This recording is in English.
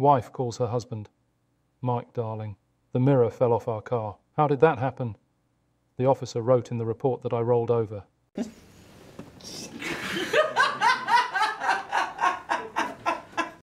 Wife calls her husband, "Mike, darling, the mirror fell off our car. How did that happen?" The officer wrote in the report that I rolled over.